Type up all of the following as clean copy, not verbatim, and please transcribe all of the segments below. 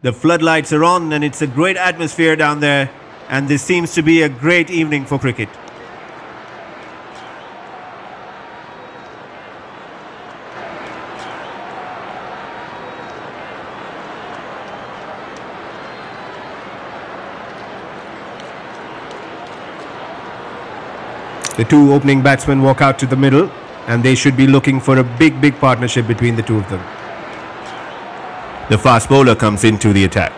The floodlights are on and it's a great atmosphere down there, and this seems to be a great evening for cricket. The two opening batsmen walk out to the middle, and they should be looking for a big partnership between the two of them. The fast bowler comes into the attack.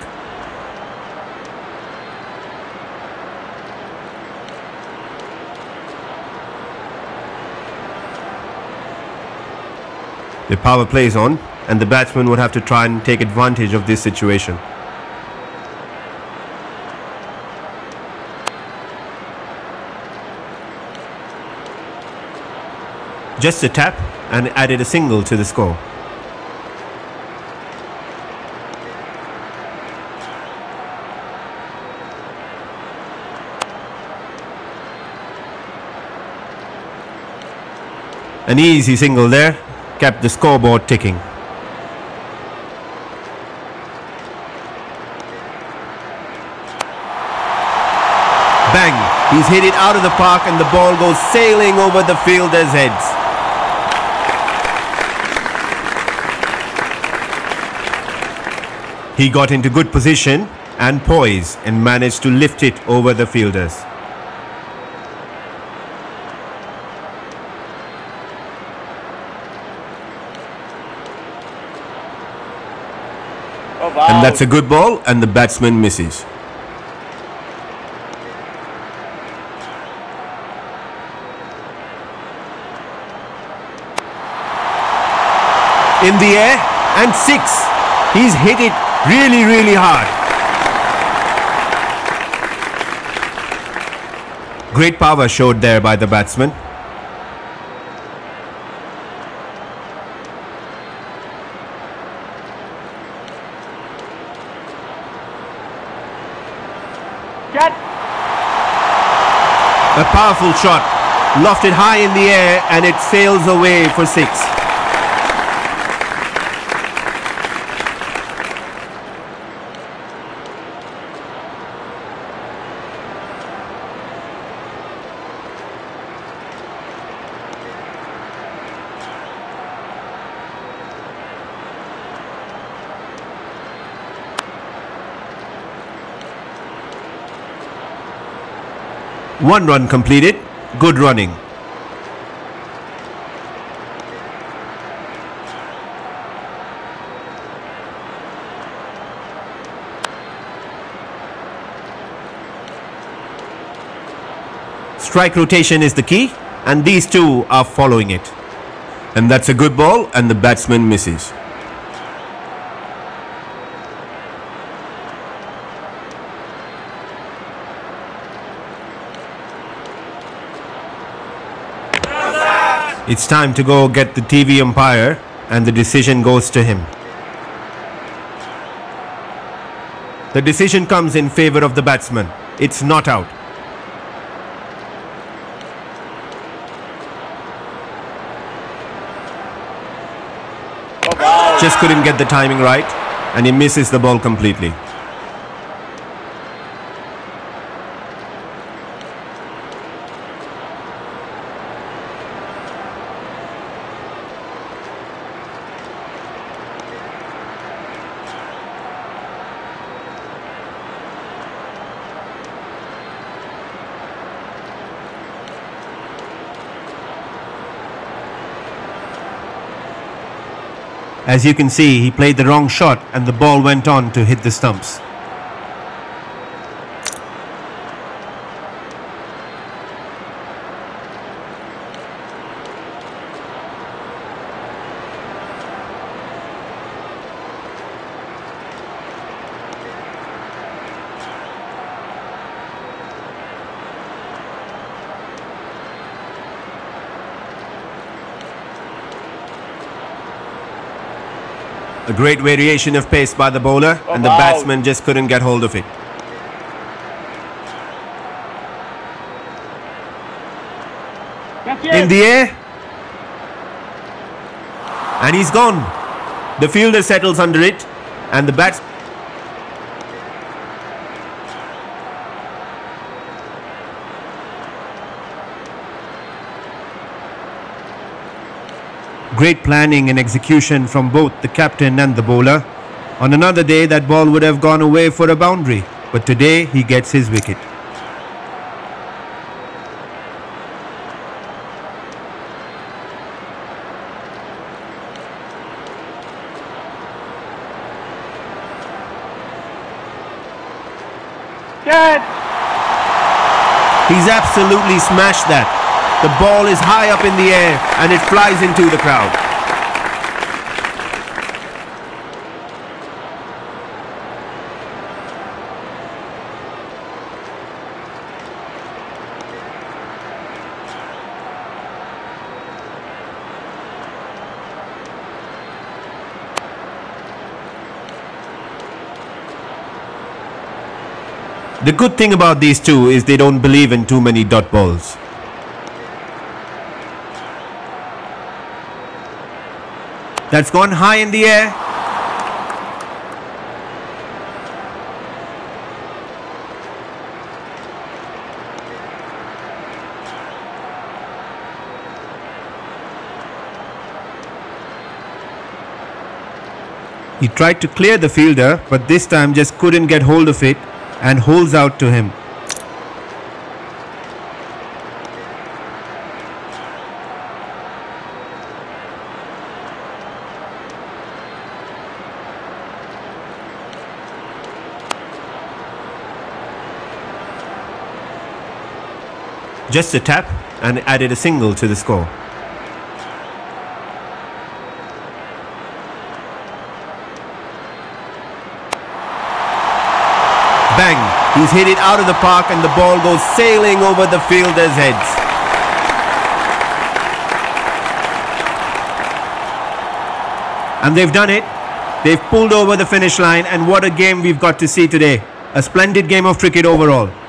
The power plays on, and the batsman would have to try and take advantage of this situation. Just a tap and added a single to the score. An easy single there, kept the scoreboard ticking. Bang! He's hit it out of the park and the ball goes sailing over the fielders' heads. He got into good position and poise and managed to lift it over the fielders. And that's a good ball, and the batsman misses. In the air, and six. He's hit it really hard. Great power showed there by the batsman. A powerful shot, lofted high in the air, and it sails away for six. One run completed. Good running. Strike rotation is the key, and these two are following it. And that's a good ball, and the batsman misses. It's time to go get the TV umpire, and the decision goes to him. The decision comes in favour of the batsman. It's not out. Just couldn't get the timing right, and he misses the ball completely. As you can see, he played the wrong shot and the ball went on to hit the stumps. A great variation of pace by the bowler, and the batsman just couldn't get hold of it. In the air. And he's gone. The fielder settles under it, and the bats... great planning and execution from both the captain and the bowler. On another day, that ball would have gone away for a boundary, but today he gets his wicket. He's absolutely smashed that. The ball is high up in the air and it flies into the crowd. The good thing about these two is they don't believe in too many dot balls. That's gone high in the air. He tried to clear the fielder, but this time just couldn't get hold of it, and holds out to him. Just a tap and added a single to the score. He's hit it out of the park and the ball goes sailing over the fielders' heads. And they've done it. They've pulled over the finish line, and what a game we've got to see today. A splendid game of cricket overall.